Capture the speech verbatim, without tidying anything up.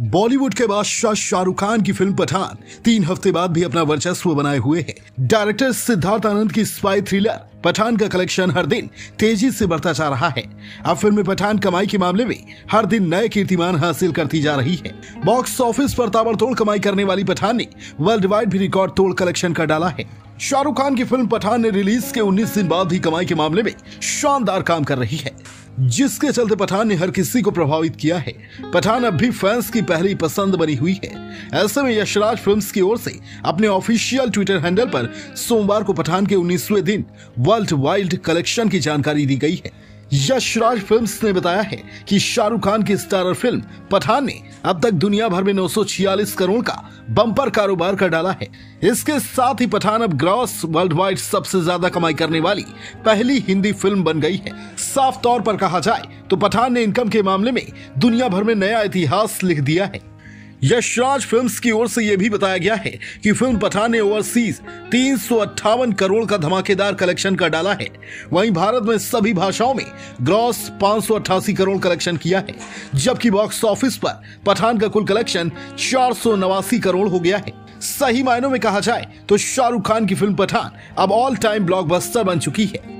बॉलीवुड के बादशाह शाहरुख खान की फिल्म पठान तीन हफ्ते बाद भी अपना वर्चस्व बनाए हुए है। डायरेक्टर सिद्धार्थ आनंद की स्पाई थ्रिलर पठान का कलेक्शन हर दिन तेजी से बढ़ता जा रहा है। अब फिल्म पठान कमाई के मामले में हर दिन नए कीर्तिमान हासिल करती जा रही है। बॉक्स ऑफिस पर ताबड़तोड़ कमाई करने वाली पठान ने वर्ल्ड वाइड भी रिकॉर्ड तोड़ कलेक्शन कर डाला है। शाहरुख खान की फिल्म पठान ने रिलीज के उन्नीस दिन बाद ही कमाई के मामले में शानदार काम कर रही है, जिसके चलते पठान ने हर किसी को प्रभावित किया है। पठान अब भी फैंस की पहली पसंद बनी हुई है। ऐसे में यशराज फिल्म्स की ओर से अपने ऑफिशियल ट्विटर हैंडल पर सोमवार को पठान के उन्नीसवें दिन वर्ल्ड वाइड कलेक्शन की जानकारी दी गई है। यशराज फिल्म्स ने बताया है कि शाहरुख खान की स्टारर फिल्म पठान ने अब तक दुनिया भर में नौ सौ छियालीस करोड़ का बम्पर कारोबार कर डाला है। इसके साथ ही पठान अब ग्रॉस वर्ल्ड वाइड सबसे ज्यादा कमाई करने वाली पहली हिंदी फिल्म बन गई है। साफ तौर पर कहा जाए तो पठान ने इनकम के मामले में दुनिया भर में नया इतिहास लिख दिया है। यशराज फिल्म्स की ओर से यह भी बताया गया है कि फिल्म पठान ने ओवरसीज तीन सौ अट्ठावन करोड़ का धमाकेदार कलेक्शन कर डाला है। वहीं भारत में सभी भाषाओं में ग्रॉस पाँच सौ अट्ठासी करोड़ कलेक्शन किया है, जबकि बॉक्स ऑफिस पर पठान का कुल कलेक्शन चार सौ नवासी करोड़ हो गया है। सही मायनों में कहा जाए तो शाहरुख खान की फिल्म पठान अब ऑल टाइम ब्लॉकबस्टर बन चुकी है।